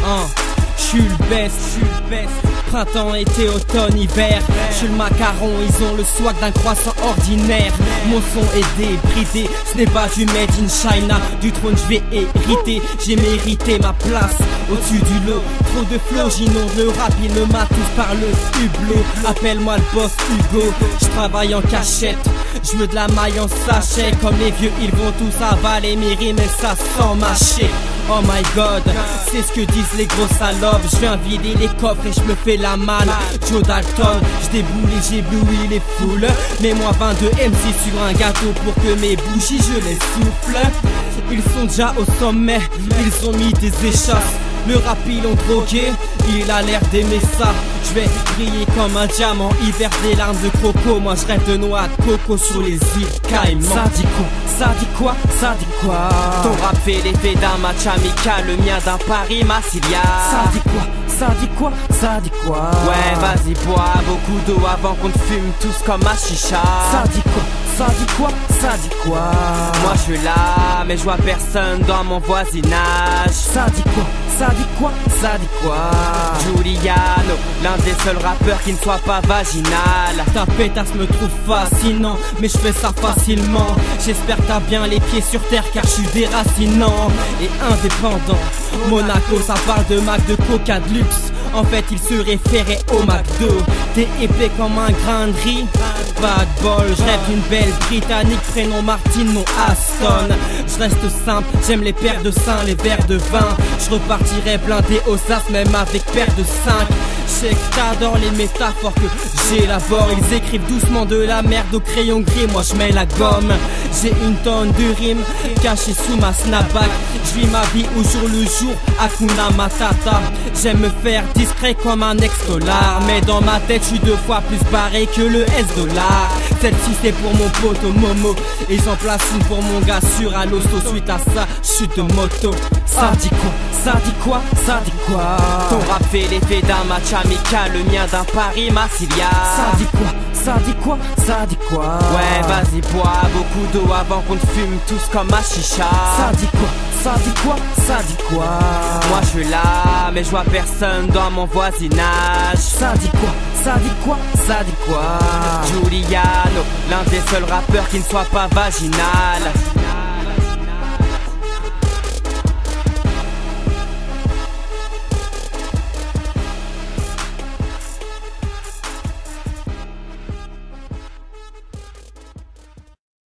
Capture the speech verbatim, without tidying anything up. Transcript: Oh, j'suis le best, j'suis le best. Printemps, été, automne, hiver. J'suis le macaron, ils ont le swag d'un croissant ordinaire. Mon son est débridé, ce n'est pas du made in China. Du trône j'vais hériter, j'ai mérité ma place au-dessus du lot. Trop de flow, j'inonde le rap, ils me matent tous par le hublot. Appelle-moi le boss Hugo, j'travaille en cachette. J'veux de la maille en sachet, comme les vieux ils vont tous avaler mes rimes et ça sans mâcher. Oh my god, c'est ce que disent les gros salopes. Je viens vider les coffres et je me fais la malle. Joe Dalton, je déboule et j'éblouis les foules. Mets-moi vingt-deux M C sur un gâteau pour que mes bougies je les souffle. Ils sont déjà au sommet, ils ont mis des échasses. Le rap ils l'ont drogué, il a l'air d'aimer ça. Je vais briller comme un diamant, hiver des larmes de croco. Moi je rêve de noix de coco sur les îles Caïmans. Ça dit quoi, ça dit quoi, ça dit quoi? Ton rap fait l'effet d'un match amical, le mien d'un Paris Massilia. Ça dit quoi, ça dit quoi, ça dit quoi? Ouais vas-y bois beaucoup d'eau avant qu'on te fume tous comme un chicha. Ça dit quoi, ça dit quoi, ça dit quoi? Moi je suis là mais je vois personne dans mon voisinage. Ça dit quoi, ça dit quoi, ça dit quoi? Juliano, l'un des seuls rappeurs qui ne soit pas vaginal. Ta pétasse me trouve fascinant, mais je fais ça facilement. J'espère que t'as bien les pieds sur terre car je suis déracinant et indépendant. Monaco, ça parle de Mac, de Coca, de luxe. En fait, il se référait au McDo. T'es épais comme un grain de riz. Pas de bol, je rêve d'une belle britannique, prénom Martin, non Hasson. Je reste simple, j'aime les paires de seins, les verres de vin. Je repartirai blindé aux as, même avec paire de cinq. Je sais que t'adores les métaphores que j'élabore. Ils écrivent doucement de la merde au crayon gris, moi je mets la gomme. J'ai une tonne de rimes cachées sous ma snapback. Je vis ma vie au jour le jour, Akuna Matata. J'aime me faire discret comme un ex-dollar, mais dans ma tête je suis deux fois plus barré que le S-dollar. Celle-ci c'est pour mon pote au Momo, et j'en place une pour mon gars sur à l'hosto. Suite à ça, chute de moto. Ça dit quoi, ça dit quoi, ça dit quoi? Ton rap fait l'effet d'un match amical, le mien d'un Paris Massilia. Ça dit quoi, ça dit quoi, ça dit quoi? Ouais vas-y bois beaucoup d'eau avant qu'on te fume tous comme un chicha. Ça dit quoi, ça dit quoi, ça dit quoi? Moi je suis là mais je vois personne dans mon voisinage. Ça dit quoi, ça dit quoi, ça dit quoi? Juliano, l'un des seuls rappeurs qui ne soit pas vaginal.